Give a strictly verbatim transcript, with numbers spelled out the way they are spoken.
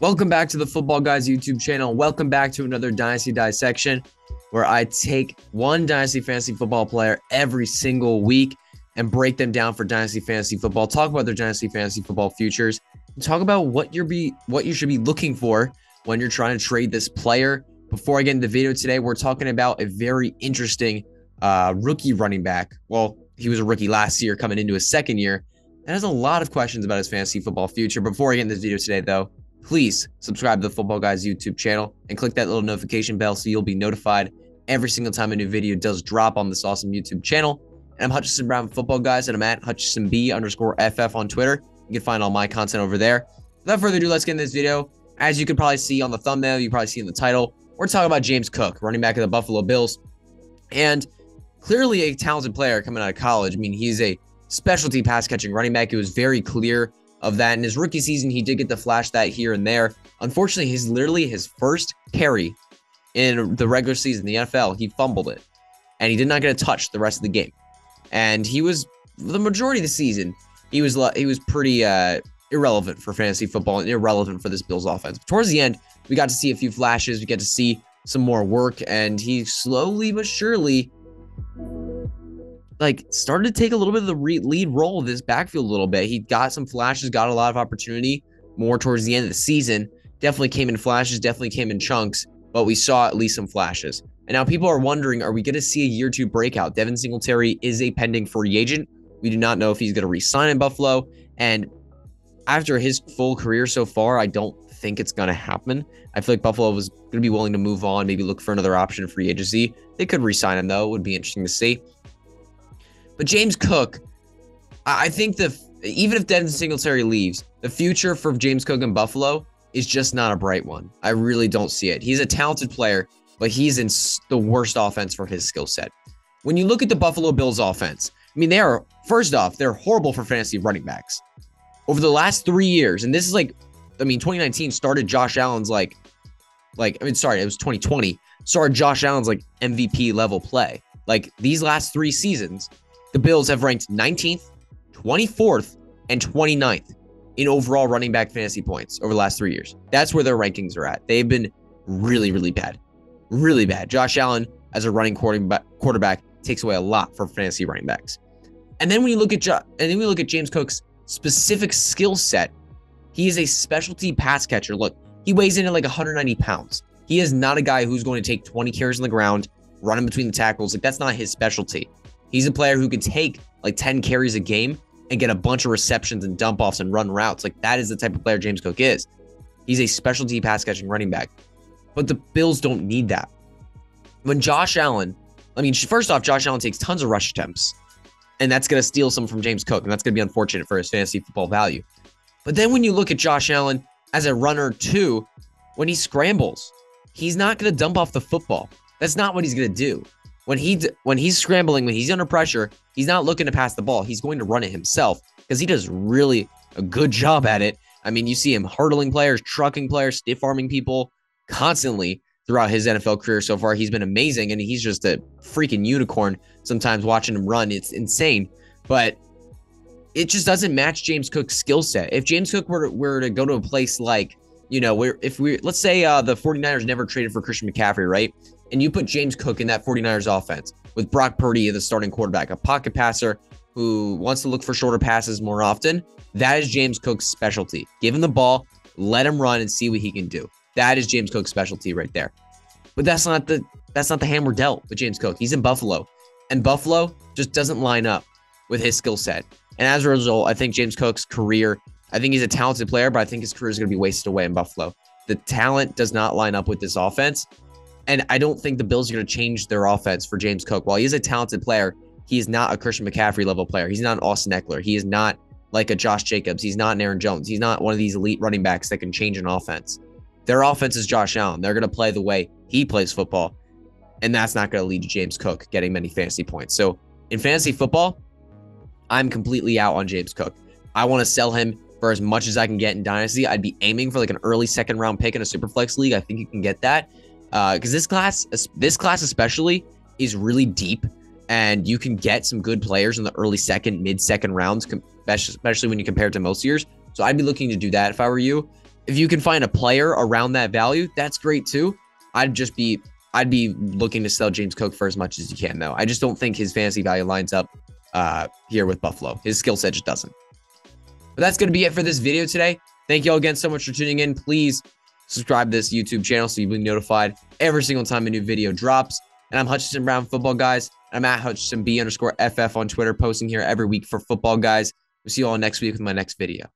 Welcome back to the Football Guys YouTube channel. Welcome back to another Dynasty Dissection, where I take one Dynasty Fantasy Football player every single week and break them down for Dynasty Fantasy Football, talk about their Dynasty Fantasy Football futures, talk about what you're be what you should be looking for when you're trying to trade this player. Before I get into the video today, we're talking about a very interesting uh, rookie running back. Well, he was a rookie last year coming into his second year and has a lot of questions about his fantasy football future. Before I get into this video today, though, please subscribe to the Football Guys YouTube channel and click that little notification bell so you'll be notified every single time a new video does drop on this awesome YouTube channel. And I'm Hutchinson Brown Football Guys, and I'm at HutchinsonB underscore FF on Twitter. You can find all my content over there. Without further ado, let's get into this video. As you can probably see on the thumbnail, you probably see in the title, we're talking about James Cook, running back of the Buffalo Bills, and clearly a talented player coming out of college. I mean, he's a specialty pass-catching running back. It was very clear of that. In his rookie season, he did get to flash that here and there. Unfortunately, he's literally his first carry in the regular season, the N F L. He fumbled it, and he did not get a touch the rest of the game. And he was, the majority of the season, he was he was pretty uh, irrelevant for fantasy football and irrelevant for this Bills offense. But towards the end, we got to see a few flashes. We got to see some more work, and he slowly but surely like started to take a little bit of the re lead role of this backfield a little bit. He got some flashes, got a lot of opportunity more towards the end of the season. Definitely came in flashes, definitely came in chunks, but we saw at least some flashes. And now people are wondering, are we going to see a year two breakout? Devin Singletary is a pending free agent. We do not know if he's going to re-sign in Buffalo. And after his full career so far, I don't think it's going to happen. I feel like Buffalo was going to be willing to move on, maybe look for another option in free agency. They could re-sign him, though. It would be interesting to see. But James Cook, I think the even if Devin Singletary leaves, the future for James Cook in Buffalo is just not a bright one. I really don't see it. He's a talented player, but he's in the worst offense for his skill set. When you look at the Buffalo Bills offense, I mean, they are, first off, they're horrible for fantasy running backs. Over the last three years, and this is like, I mean, twenty nineteen started Josh Allen's like, like I mean, sorry, it was twenty twenty, started Josh Allen's like M V P level play. Like these last three seasons, the Bills have ranked nineteenth, twenty-fourth, and twenty-ninth in overall running back fantasy points over the last three years. That's where their rankings are at. They've been really, really bad. Really bad. Josh Allen, as a running quarterback, quarterback takes away a lot for fantasy running backs. And then when you look at, jo and then we look at James Cook's specific skill set, he is a specialty pass catcher. Look, he weighs in at like one hundred ninety pounds. He is not a guy who's going to take twenty carries on the ground, running between the tackles. Like that's not his specialty. He's a player who could take like ten carries a game and get a bunch of receptions and dump offs and run routes. Like that is the type of player James Cook is. He's a specialty pass catching running back, but the Bills don't need that. When Josh Allen, I mean, first off, Josh Allen takes tons of rush attempts, and that's going to steal some from James Cook, and that's going to be unfortunate for his fantasy football value. But then when you look at Josh Allen as a runner too, when he scrambles, he's not going to dump off the football. That's not what he's going to do. When he when he's scrambling, when he's under pressure, he's not looking to pass the ball. He's going to run it himself because he does really a good job at it. I mean, you see him hurdling players, trucking players, stiff-arming people constantly throughout his N F L career so far. He's been amazing, and he's just a freaking unicorn sometimes watching him run. It's insane, but it just doesn't match James Cook's skill set. If James Cook were, were to go to a place like, you know, where if we, let's say uh, the forty-niners never traded for Christian McCaffrey, right? And you put James Cook in that forty-niners offense with Brock Purdy, the starting quarterback, a pocket passer who wants to look for shorter passes more often. That is James Cook's specialty. Give him the ball, let him run and see what he can do. That is James Cook's specialty right there. But that's not the that's not the hand we're dealt with James Cook. He's in Buffalo, and Buffalo just doesn't line up with his skill set. And as a result, I think James Cook's career, I think he's a talented player, but I think his career is going to be wasted away in Buffalo. The talent does not line up with this offense. And I don't think the Bills are going to change their offense for James Cook. While he is a talented player, he is not a Christian McCaffrey level player. He's not an Austin Eckler. He is not like a Josh Jacobs. He's not an Aaron Jones. He's not one of these elite running backs that can change an offense. Their offense is Josh Allen. They're going to play the way he plays football. And that's not going to lead to James Cook getting many fantasy points. So in fantasy football, I'm completely out on James Cook. I want to sell him for as much as I can get in Dynasty. I'd be aiming for like an early second round pick in a Superflex league. I think you can get that. Because uh, this class, this class especially, is really deep, and you can get some good players in the early second, mid second rounds, especially when you compare it to most years. So I'd be looking to do that if I were you. If you can find a player around that value, that's great too. I'd just be, I'd be looking to sell James Cook for as much as you can though. I just don't think his fantasy value lines up uh, here with Buffalo. His skill set just doesn't. But that's going to be it for this video today. Thank you all again so much for tuning in. Please subscribe to this YouTube channel so you'll be notified every single time a new video drops. And I'm Hutchinson Brown Football Guys. I'm at Hutchinson B underscore F F on Twitter, posting here every week for Football Guys. We'll see you all next week with my next video.